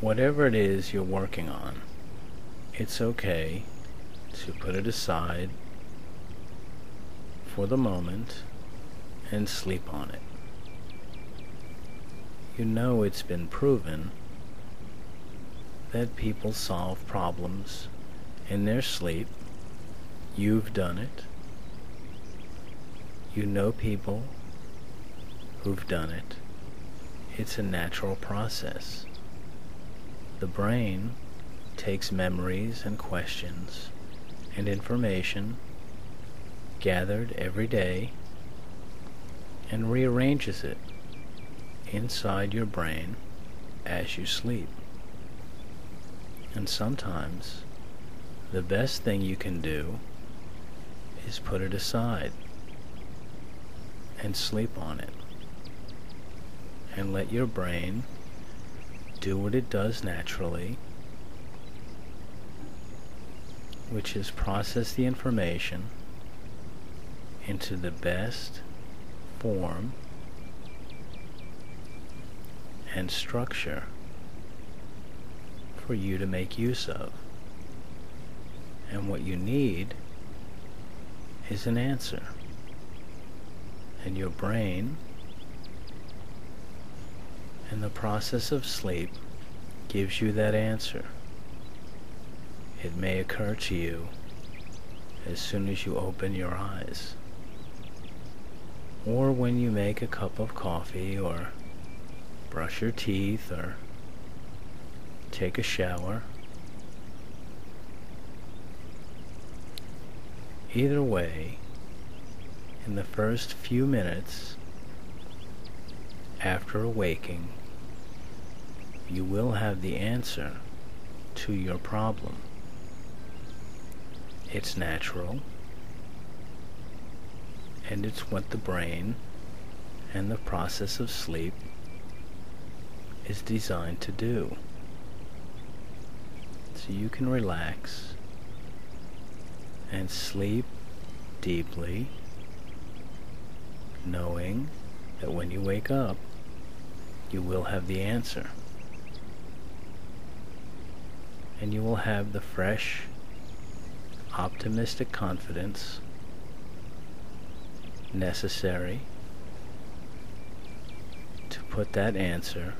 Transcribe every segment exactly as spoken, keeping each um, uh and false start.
whatever it is you're working on, it's okay to put it aside for the moment and sleep on it. You know, it's been proven that people solve problems in their sleep. You've done it. You know people who've done it. It's a natural process. The brain takes memories and questions and information gathered every day and rearranges it inside your brain as you sleep. And sometimes the best thing you can do is put it aside and sleep on it and let your brain do what it does naturally, which is process the information into the best form and structure for you to make use of. And what you need is an answer. And your brain, in the process of sleep, gives you that answer. It may occur to you as soon as you open your eyes, or when you make a cup of coffee, or brush your teeth, or take a shower. Either way, in the first few minutes after awaking, you will have the answer to your problem. It's natural, and it's what the brain and the process of sleep is designed to do. So you can relax and sleep deeply, knowing that when you wake up, you will have the answer. And you will have the fresh, optimistic confidence necessary to put that answer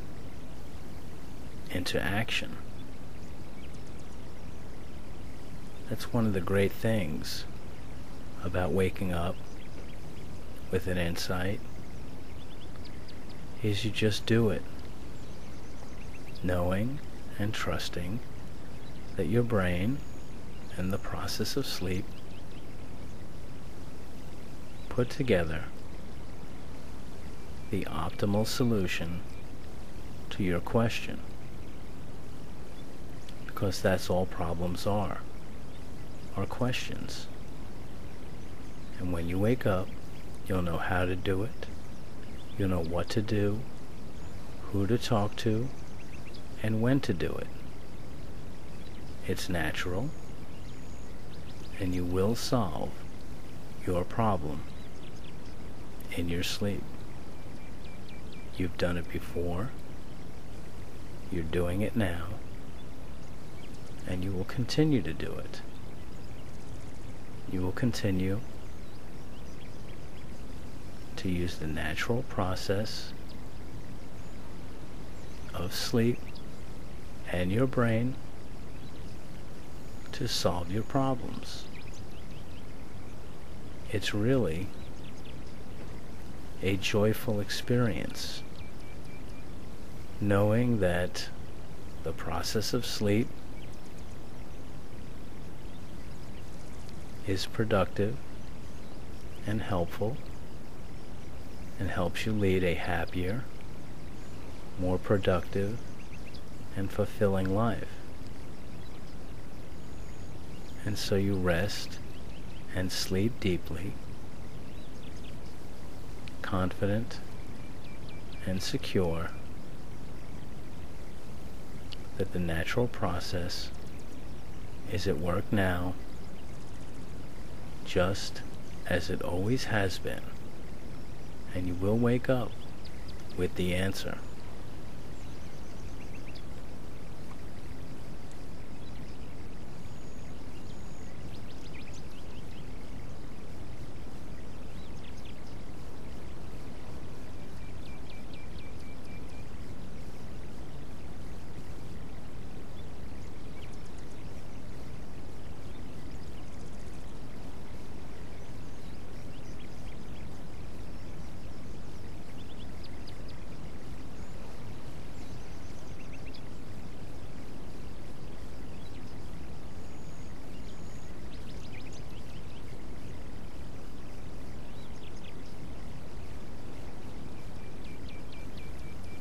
into action. That's one of the great things about waking up with an insight, is you just do it, knowing and trusting that your brain and the process of sleep put together the optimal solution to your question, because that's all problems are. Or questions. And when you wake up, you'll know how to do it, you'll know what to do, who to talk to, and when to do it. It's natural, and you will solve your problem in your sleep. You've done it before, you're doing it now, and you will continue to do it. You will continue to use the natural process of sleep and your brain to solve your problems. It's really a joyful experience, knowing that the process of sleep is productive and helpful and helps you lead a happier, more productive and fulfilling life. And so you rest and sleep deeply, confident and secure that the natural process is at work now, just as it always has been, and you will wake up with the answer.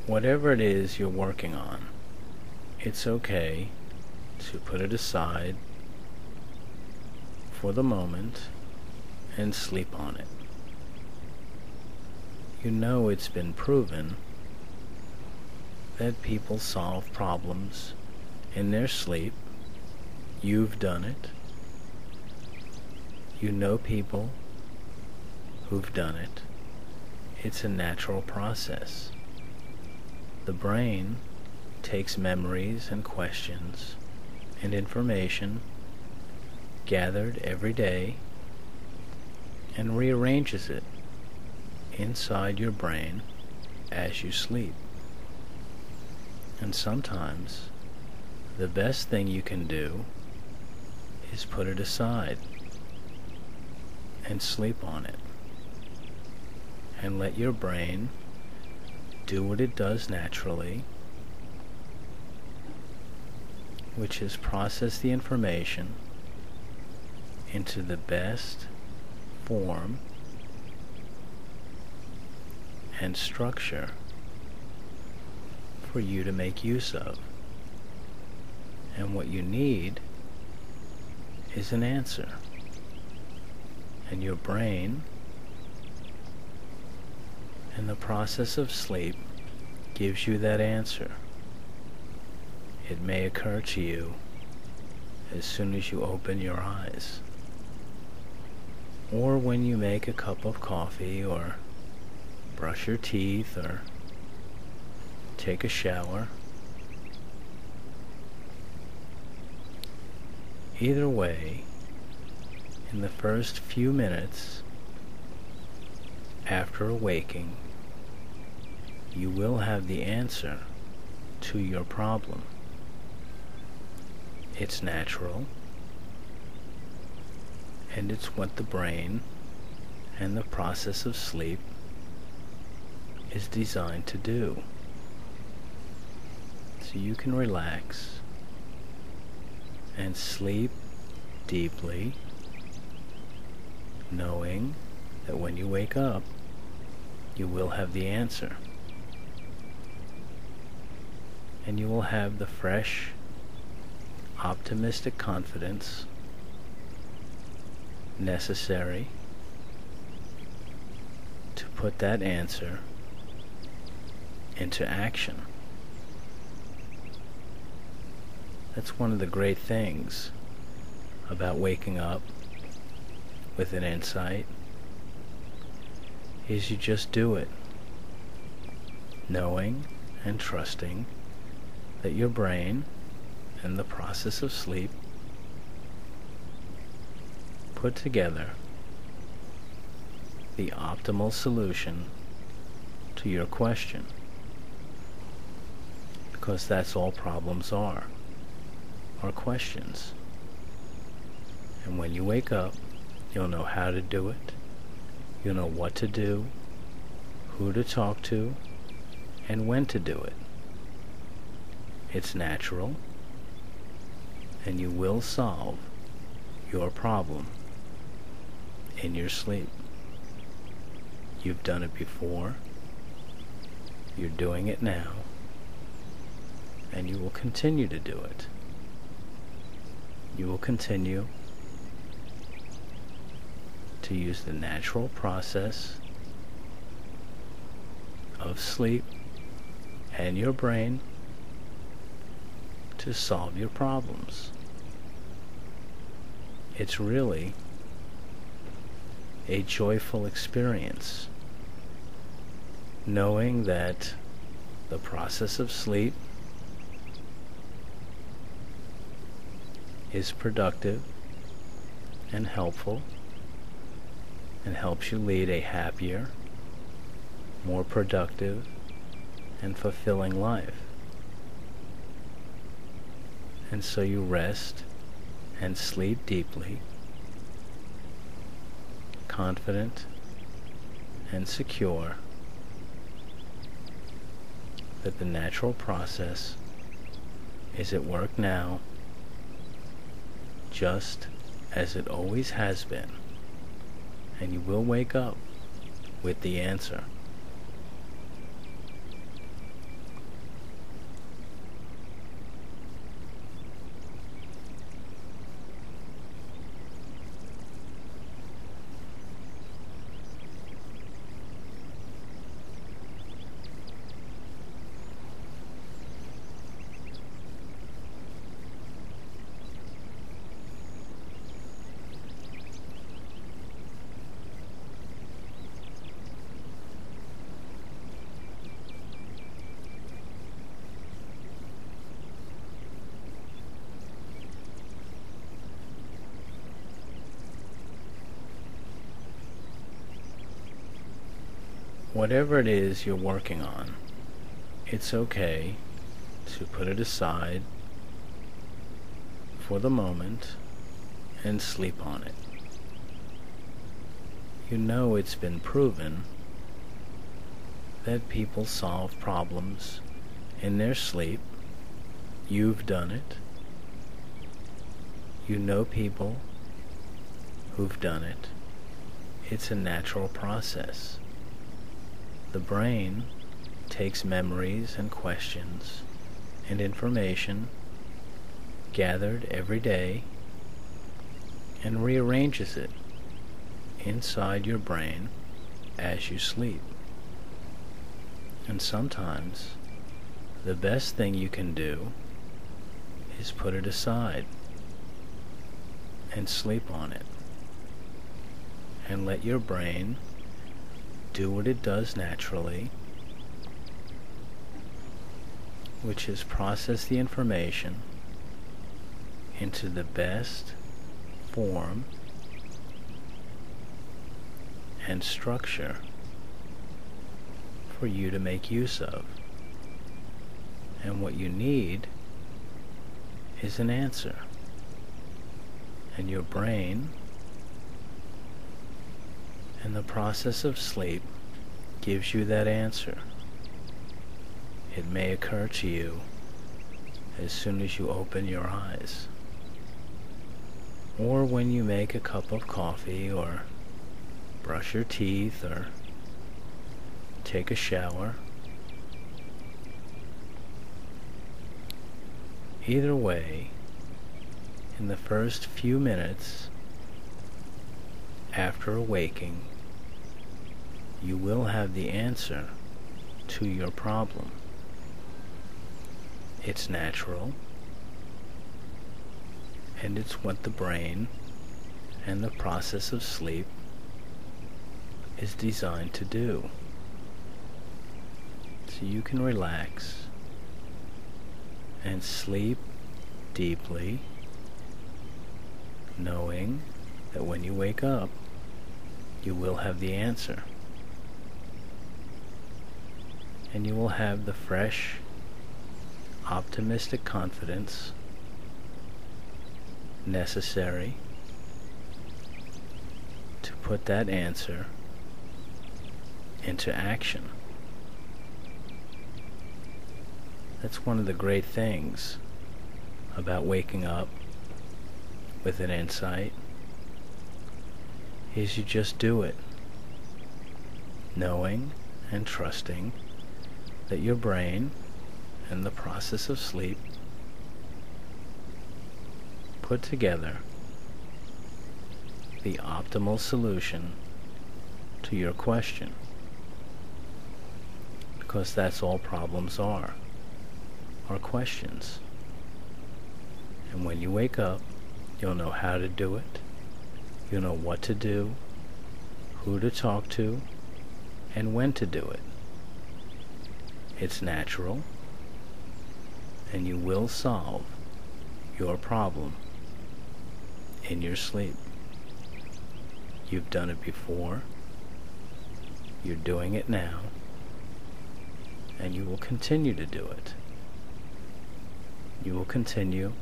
whatever it is you're working on, it's okay to put it aside for the moment and sleep on it. You know it's been proven that people solve problems in their sleep. You've done it. You know people who've done it. It's a natural process. The brain takes memories and questions and information gathered every day and rearranges it inside your brain as you sleep. And sometimes the best thing you can do is put it aside and sleep on it, and let your brain do what it does naturally, which is process the information into the best form and structure for you to make use of. And what you need is an answer, and your brain and the process of sleep gives you that answer. It may occur to you as soon as you open your eyes, or when you make a cup of coffee, or brush your teeth, or take a shower. Either way, in the first few minutes after awaking, you will have the answer to your problem. It's natural, and it's what the brain and the process of sleep is designed to do. So you can relax and sleep deeply, knowing that when you wake up, you will have the answer, and you will have the fresh, optimistic confidence necessary to put that answer into action. That's one of the great things about waking up with an insight, is you just do it, knowing and trusting that your brain and the process of sleep put together the optimal solution to your question, because that's all problems are, are questions. And when you wake up, you'll know how to do it, you'll know what to do, who to talk to, and when to do it. It's natural, and you will solve your problem in your sleep. You've done it before, you're doing it now, and you will continue to do it. You will continue to use the natural process of sleep and your brain to solve your problems. It's really a joyful experience, knowing that the process of sleep is productive and helpful, and helps you lead a happier, more productive, and fulfilling life. And so you rest and sleep deeply, confident and secure that the natural process is at work now, just as it always has been. And you will wake up with the answer. whatever it is you're working on, it's okay to put it aside for the moment and sleep on it. You know, it's been proven that people solve problems in their sleep. You've done it. You know people who've done it. It's a natural process. The brain takes memories and questions and information gathered every day and rearranges it inside your brain as you sleep. And sometimes the best thing you can do is put it aside and sleep on it and let your brain do what it does naturally, which is process the information into the best form and structure for you to make use of. And what you need is an answer, and your brain and the process of sleep gives you that answer. It may occur to you as soon as you open your eyes, or when you make a cup of coffee, or brush your teeth, or take a shower. Either way, in the first few minutes after awaking, you will have the answer to your problem. It's natural, and it's what the brain and the process of sleep is designed to do. So you can relax and sleep deeply, knowing that when you wake up, you will have the answer, and you will have the fresh, optimistic confidence necessary to put that answer into action. That's one of the great things about waking up with an insight, is you just do it, knowing and trusting that your brain and the process of sleep put together the optimal solution to your question, because that's all problems are. Are questions. And when you wake up, you'll know how to do it, you'll know what to do, who to talk to, and when to do it. It's natural, and you will solve your problem in your sleep. You've done it before, you're doing it now, and you will continue to do it. You will continue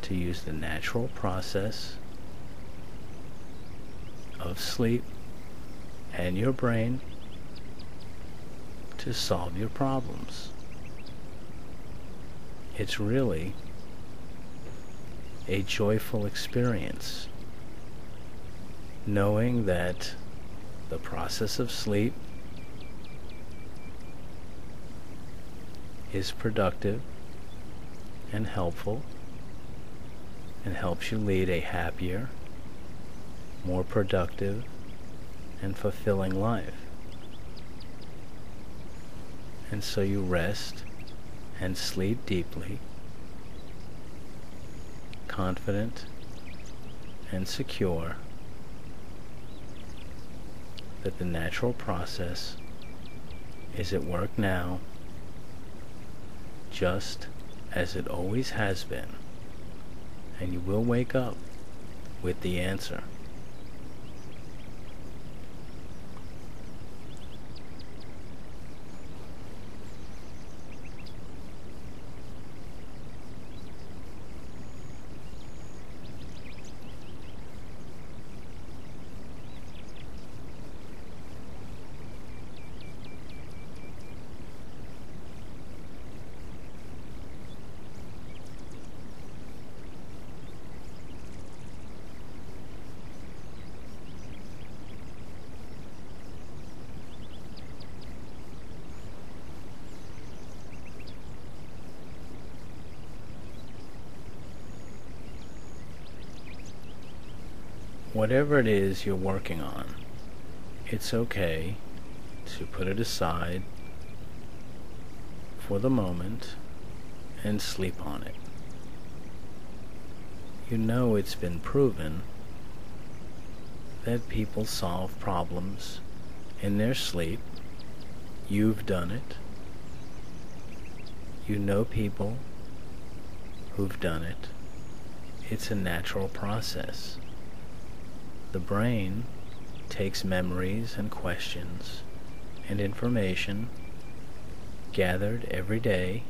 to use the natural process of sleep and your brain to solve your problems. It's really a joyful experience, knowing that the process of sleep is productive and helpful, and helps you lead a happier, more productive, and fulfilling life. And so you rest and sleep deeply, confident and secure that the natural process is at work now, just as it always has been, and you will wake up with the answer. whatever it is you're working on, it's okay to put it aside for the moment and sleep on it. You know, it's been proven that people solve problems in their sleep. You've done it. You know people who've done it. It's a natural process. The brain takes memories and questions and information gathered every day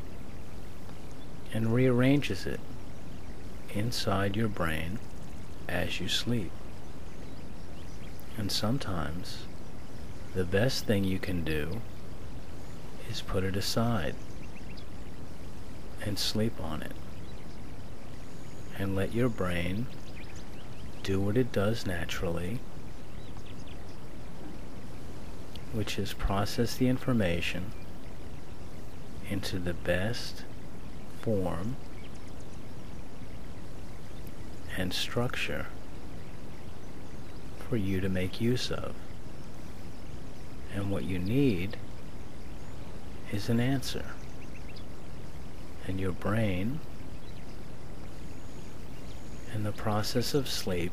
and rearranges it inside your brain as you sleep. And sometimes the best thing you can do is put it aside and sleep on it and let your brain do what it does naturally, which is process the information into the best form and structure for you to make use of. And what you need is an answer, and your brain and the process of sleep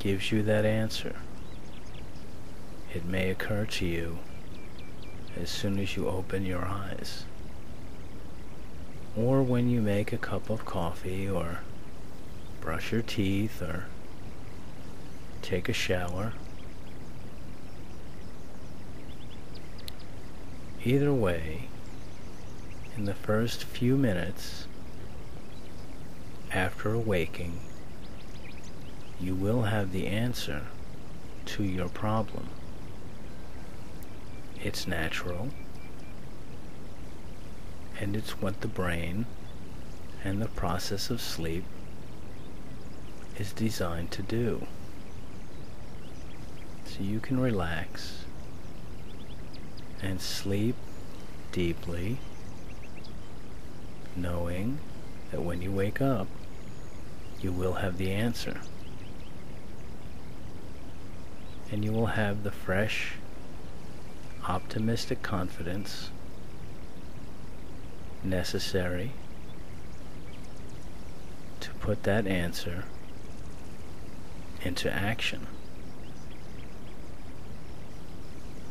gives you that answer. It may occur to you as soon as you open your eyes, or when you make a cup of coffee, or brush your teeth, or take a shower. Either way, in the first few minutes after awaking, you will have the answer to your problem. It's natural, and it's what the brain and the process of sleep is designed to do. So you can relax and sleep deeply, knowing that when you wake up, you will have the answer, and you will have the fresh, optimistic confidence necessary to put that answer into action.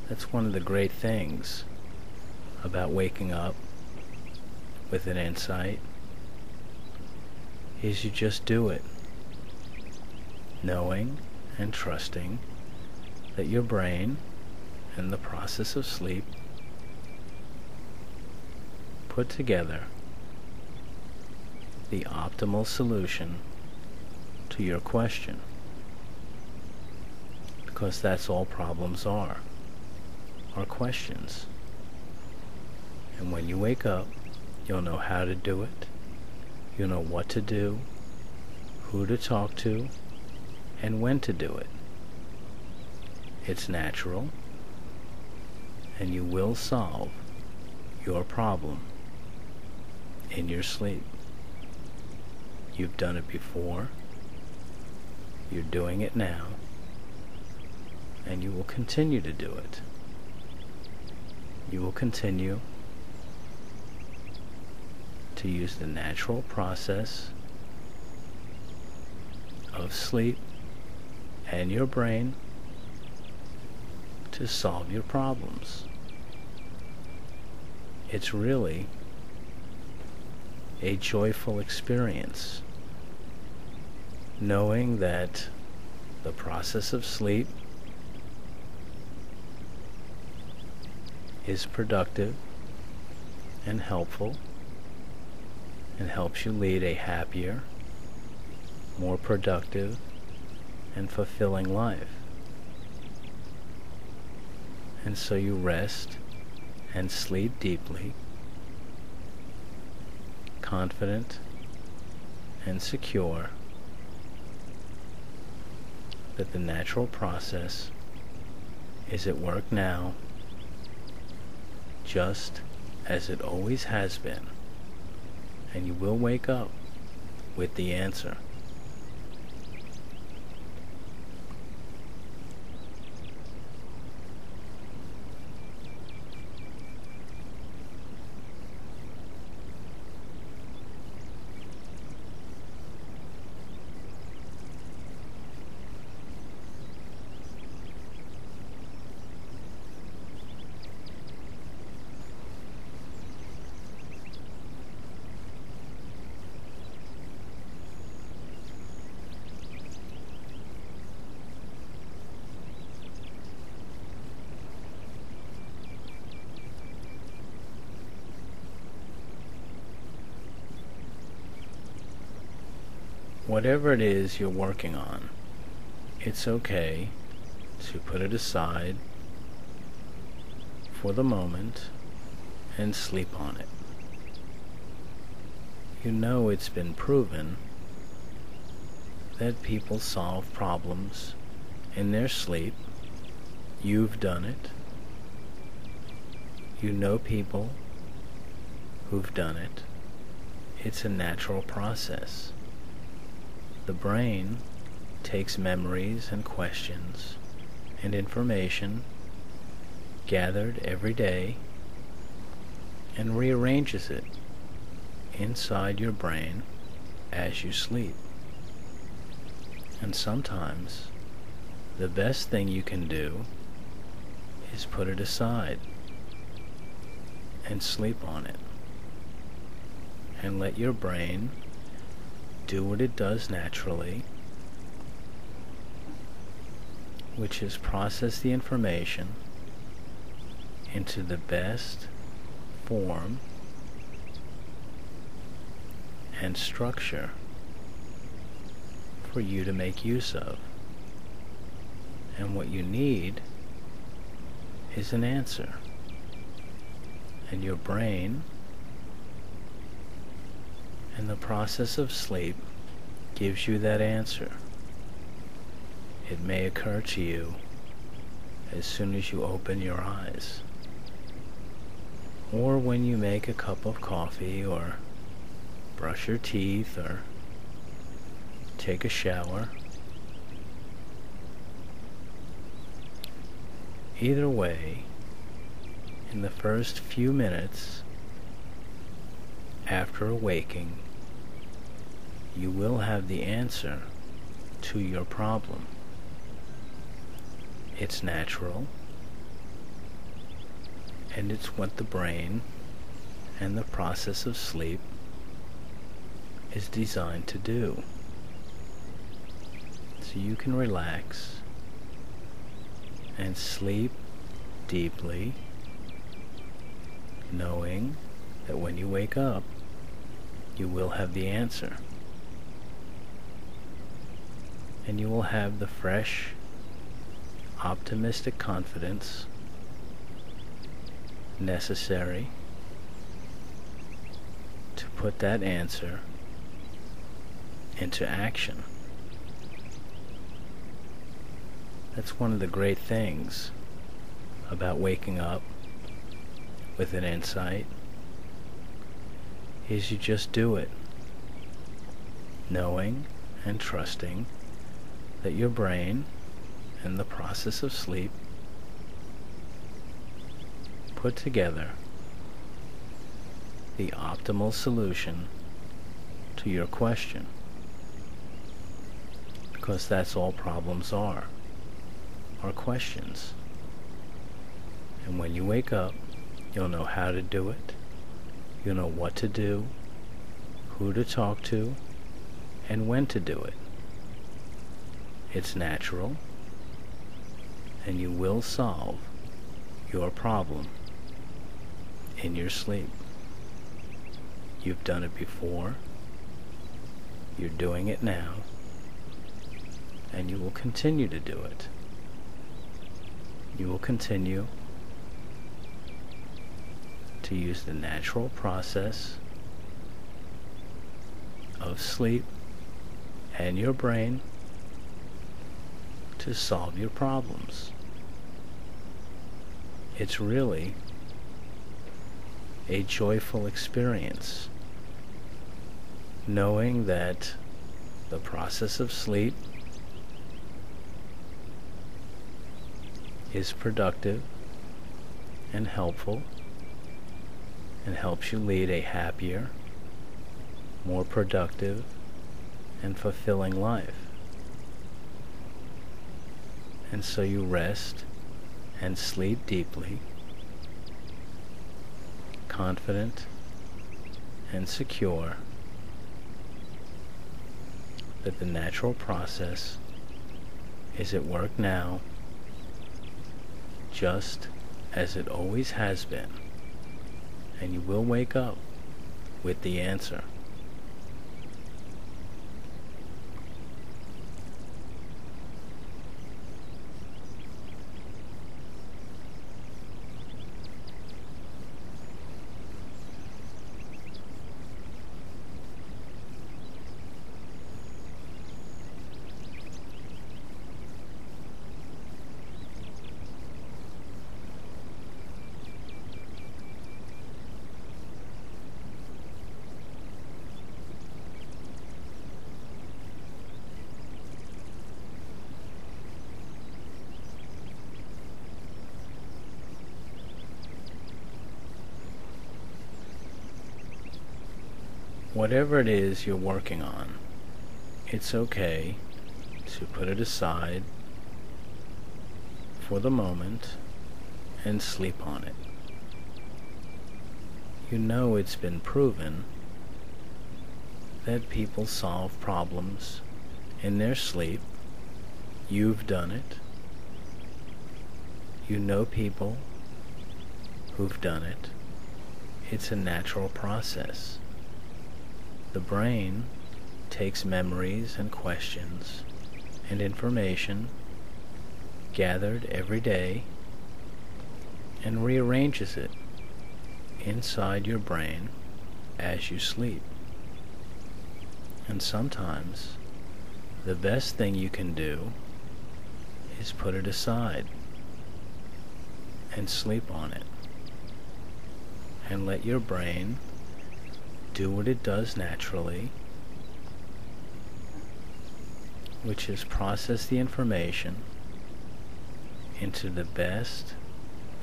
That's one of the great things about waking up with an insight, is you just do it, knowing and trusting that your brain and the process of sleep put together the optimal solution to your question, because that's all problems are, are questions. And when you wake up, you'll know how to do it, you'll know what to do, who to talk to, and when to do it. It's natural, and you will solve your problem in your sleep. You've done it before, you're doing it now, and you will continue to do it. You will continue to use the natural process of sleep and your brain to solve your problems. It's really a joyful experience, knowing that the process of sleep is productive and helpful, and helps you lead a happier, more productive, and fulfilling life. And so you rest and sleep deeply, confident and secure that the natural process is at work now, just as it always has been, and you will wake up with the answer. whatever it is you're working on, it's okay to put it aside for the moment and sleep on it. You know, it's been proven that people solve problems in their sleep. You've done it. You know people who've done it. It's a natural process. The brain takes memories and questions and information gathered every day and rearranges it inside your brain as you sleep. And sometimes the best thing you can do is put it aside and sleep on it and let your brain do what it does naturally, which is process the information into the best form and structure for you to make use of. And what you need is an answer. And your brain and the process of sleep gives you that answer. It may occur to you as soon as you open your eyes, or when you make a cup of coffee, or brush your teeth, or take a shower. Either way, in the first few minutes after awaking, you will have the answer to your problem. It's natural, and it's what the brain and the process of sleep is designed to do. So you can relax and sleep deeply, knowing that when you wake up, you will have the answer. And you will have the fresh, optimistic confidence necessary to put that answer into action. That's one of the great things about waking up with an insight, is you just do it, knowing and trusting that your brain and the process of sleep put together the optimal solution to your question, because that's all problems are. Are questions. And when you wake up, you'll know how to do it, you'll know what to do, who to talk to, and when to do it. It's natural, and you will solve your problem in your sleep. You've done it before, you're doing it now, and you will continue to do it. You will continue to use the natural process of sleep and your brain to solve your problems. It's really a joyful experience, knowing that the process of sleep is productive and helpful and helps you lead a happier, more productive and fulfilling life. And so you rest and sleep deeply, confident and secure that the natural process is at work now, just as it always has been, and you will wake up with the answer. whatever it is you're working on, it's okay to put it aside for the moment and sleep on it. You know, it's been proven that people solve problems in their sleep. You've done it. You know people who've done it. It's a natural process. The brain takes memories and questions and information gathered every day and rearranges it inside your brain as you sleep. And sometimes the best thing you can do is put it aside and sleep on it and let your brain do what it does naturally, which is process the information into the best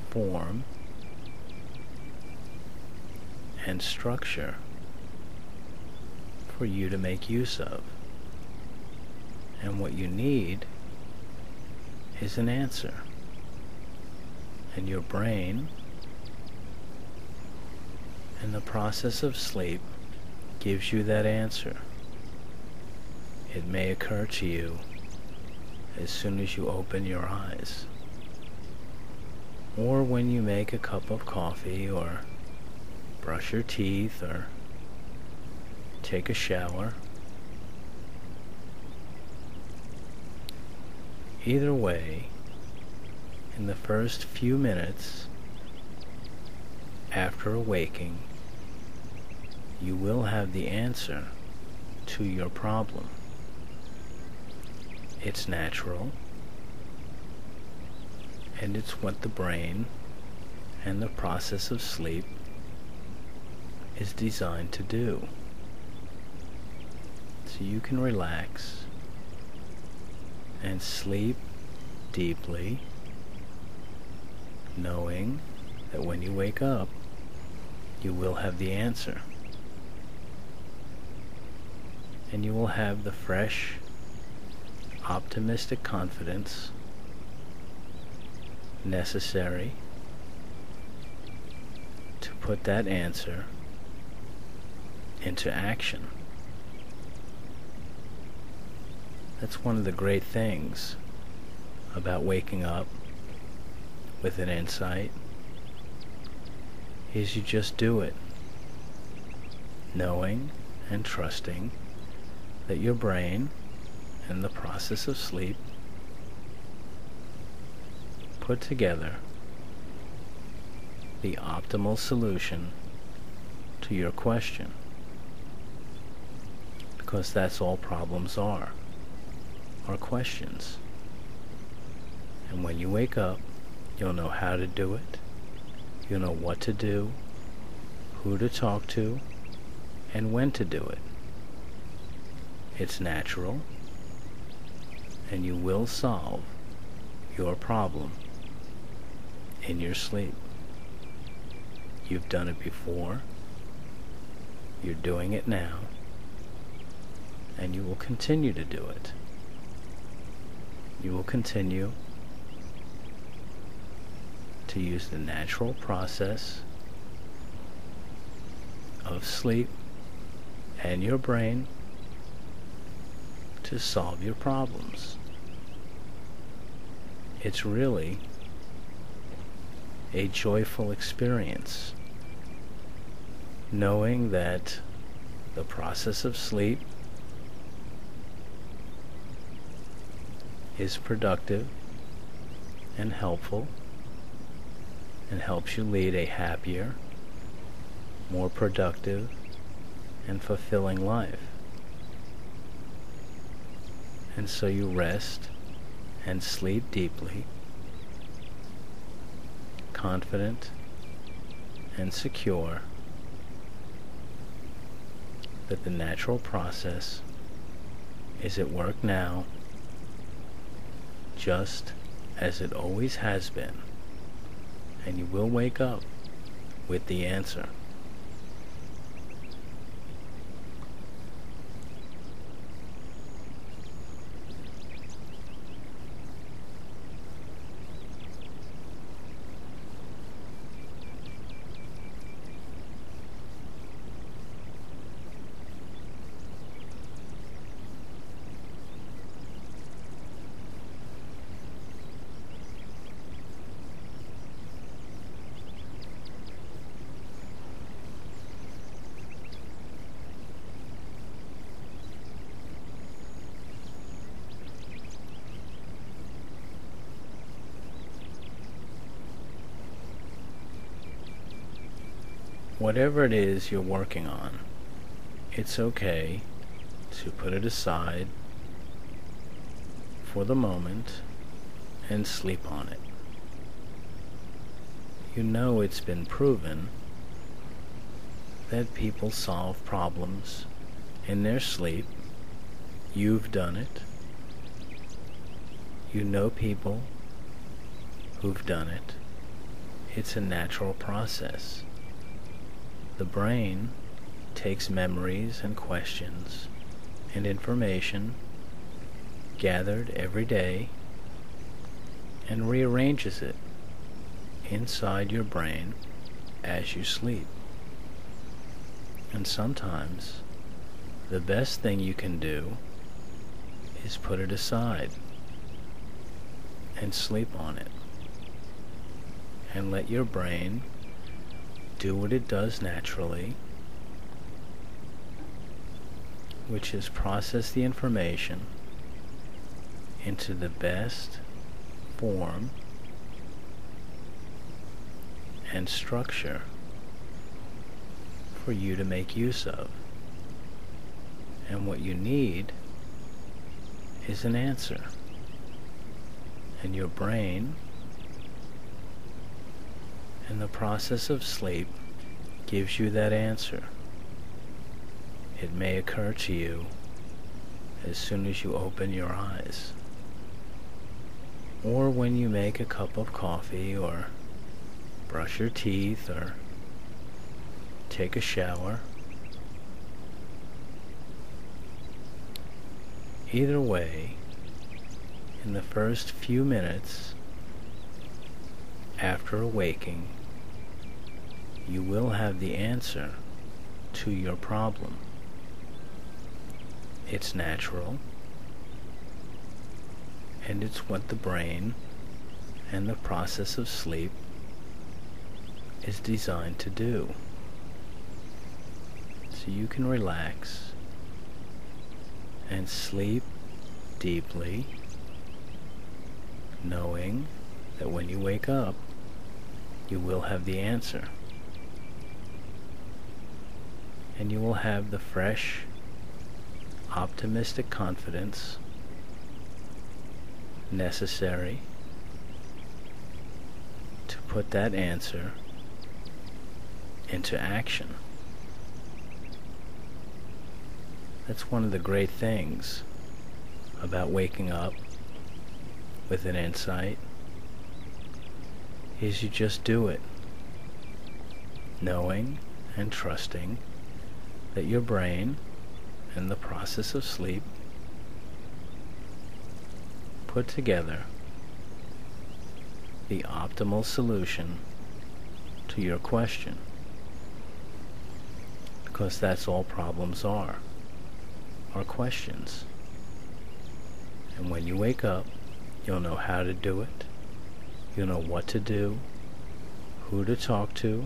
form and structure for you to make use of. And what you need is an answer, and your brain and the process of sleep gives you that answer. It may occur to you as soon as you open your eyes, or when you make a cup of coffee, or brush your teeth, or take a shower. Either way, in the first few minutes after awaking, you will have the answer to your problem. It's natural, and it's what the brain and the process of sleep is designed to do. So you can relax and sleep deeply, knowing that when you wake up, you will have the answer, and you will have the fresh, optimistic confidence necessary to put that answer into action. That's one of the great things about waking up with an insight, is you just do it, knowing and trusting that your brain and the process of sleep put together the optimal solution to your question, because that's all problems are. Or questions. And when you wake up, you'll know how to do it, you'll know what to do, who to talk to, and when to do it. It's natural, and you will solve your problem in your sleep. You've done it before, you're doing it now, and you will continue to do it. You will continue to use the natural process of sleep and your brain to solve your problems. It's really a joyful experience, knowing that the process of sleep is productive and helpful and helps you lead a happier, more productive and fulfilling life. And so you rest and sleep deeply, confident and secure that the natural process is at work now, just as it always has been, and you will wake up with the answer. whatever it is you're working on, it's okay to put it aside for the moment and sleep on it. You know, it's been proven that people solve problems in their sleep. You've done it. You know people who've done it. It's a natural process. The brain takes memories and questions and information gathered every day and rearranges it inside your brain as you sleep. And sometimes the best thing you can do is put it aside and sleep on it, and let your brain do what it does naturally, which is process the information into the best form and structure for you to make use of. And what you need is an answer, and your brain and the process of sleep gives you that answer. It may occur to you as soon as you open your eyes, or when you make a cup of coffee, or brush your teeth, or take a shower. Either way, in the first few minutes after awaking, you will have the answer to your problem. It's natural, and it's what the brain and the process of sleep is designed to do. So you can relax and sleep deeply, knowing that when you wake up, you will have the answer, and you will have the fresh, optimistic confidence necessary to put that answer into action. That's one of the great things about waking up with an insight, is you just do it, knowing and trusting that your brain and the process of sleep put together the optimal solution to your question, because that's all problems are, are questions. And when you wake up, you'll know how to do it, you'll know what to do, who to talk to,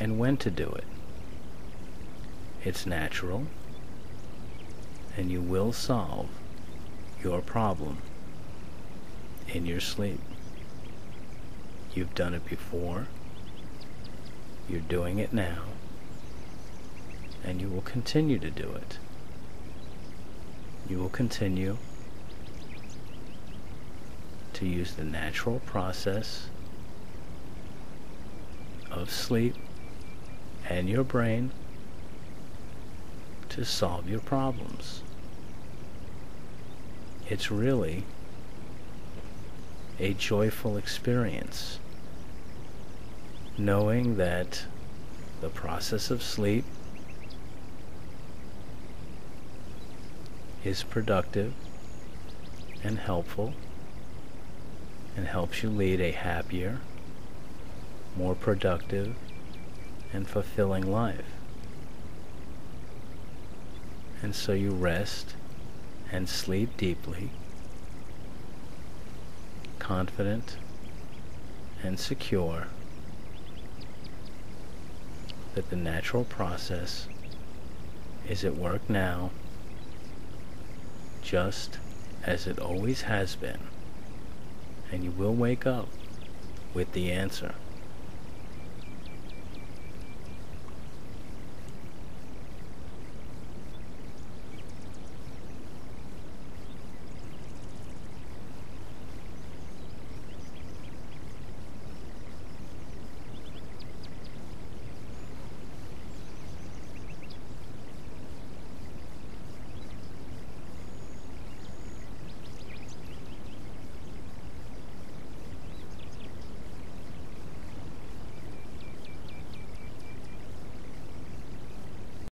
and when to do it. It's natural, and you will solve your problem in your sleep. You've done it before, you're doing it now, and you will continue to do it. You will continue to use the natural process of sleep and your brain to solve your problems. It's really a joyful experience, knowing that the process of sleep is productive and helpful, and helps you lead a happier, more productive, and fulfilling life. And so you rest and sleep deeply, confident and secure that the natural process is at work now, just as it always has been, and you will wake up with the answer.